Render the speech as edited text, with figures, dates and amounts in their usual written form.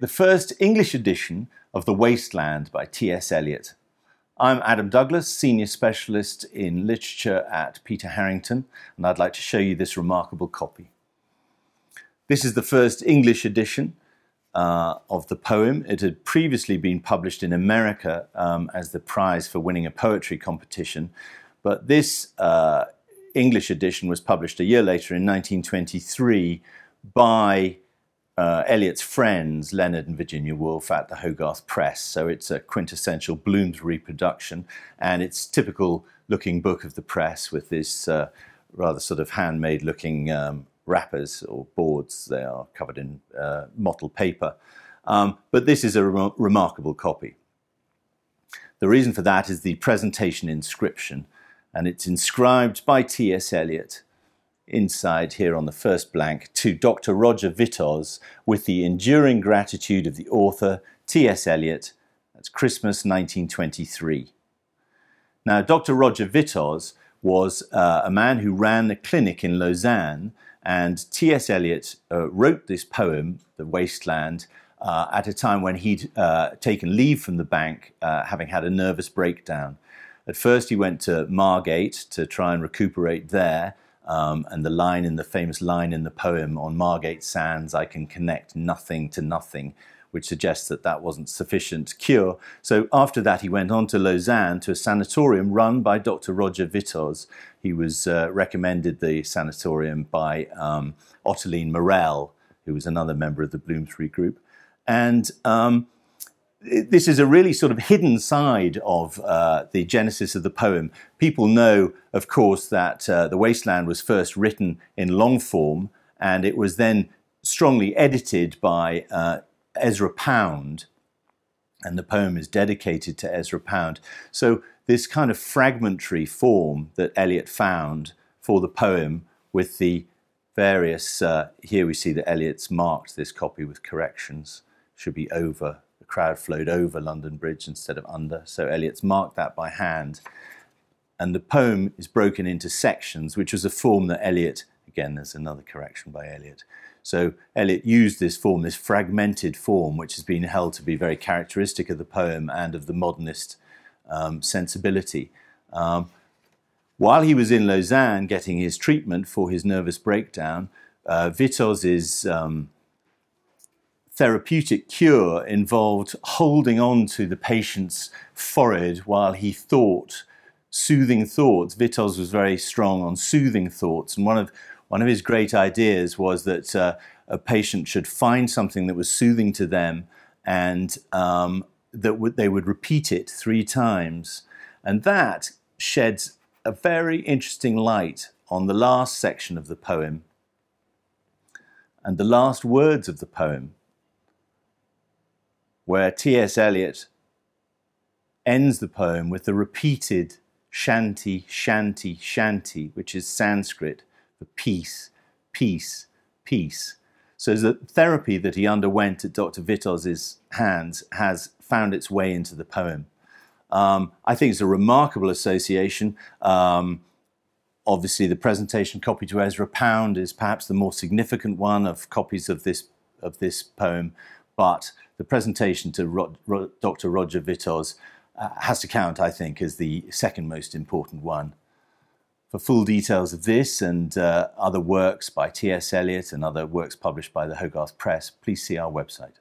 the first English edition of The Waste Land by T.S. Eliot. I'm Adam Douglas, Senior Specialist in Literature at Peter Harrington, and I'd like to show you this remarkable copy. This is the first English edition of the poem. It had previously been published in America as the prize for winning a poetry competition, but this English edition was published a year later in 1923 by Eliot's friends, Leonard and Virginia Woolf, at the Hogarth Press. So it's a quintessential Bloomsbury production, and it's typical looking book of the press with this rather sort of handmade looking wrappers or boards. They are covered in mottled paper. But this is a remarkable copy. The reason for that is the presentation inscription, and it's inscribed by T.S. Eliot inside here on the first blank to Dr. Roger Vittoz with the enduring gratitude of the author, T.S. Eliot. That's Christmas 1923. Now, Dr. Roger Vittoz was a man who ran a clinic in Lausanne, and T.S. Eliot wrote this poem, The Waste Land, at a time when he'd taken leave from the bank, having had a nervous breakdown. At first he went to Margate to try and recuperate there, and the famous line in the poem, on Margate sands I can connect nothing to nothing, which suggests that that wasn't sufficient cure. So after that he went on to Lausanne to a sanatorium run by Dr. Roger Vittoz. He was recommended the sanatorium by Ottoline Morrell, who was another member of the Bloomsbury group. And this is a really sort of hidden side of the genesis of the poem. People know, of course, that The Waste Land was first written in long form, and it was then strongly edited by Ezra Pound, and the poem is dedicated to Ezra Pound. So this kind of fragmentary form that Eliot found for the poem with the various, here we see that Eliot's marked this copy with corrections, should be over. Crowd flowed over London Bridge instead of under, so Eliot's marked that by hand. And the poem is broken into sections, which was a form that Eliot, again there's another correction by Eliot, so Eliot used this form, this fragmented form, which has been held to be very characteristic of the poem and of the modernist sensibility. While he was in Lausanne getting his treatment for his nervous breakdown, Vittoz's therapeutic cure involved holding on to the patient's forehead while he thought soothing thoughts. Vittoz was very strong on soothing thoughts, and one of his great ideas was that a patient should find something that was soothing to them, and they would repeat it 3 times. And that sheds a very interesting light on the last section of the poem and the last words of the poem, where T.S. Eliot ends the poem with the repeated shanti, shanti, shanti, which is Sanskrit for peace, peace, peace. So the therapy that he underwent at Dr. Vittoz's hands has found its way into the poem. I think it's a remarkable association. Obviously, the presentation copy to Ezra Pound is perhaps the more significant one of copies of this poem, but the presentation to Dr. Roger Vittoz has to count, I think, as the second most important one. For full details of this and other works by T.S. Eliot and other works published by the Hogarth Press, please see our website.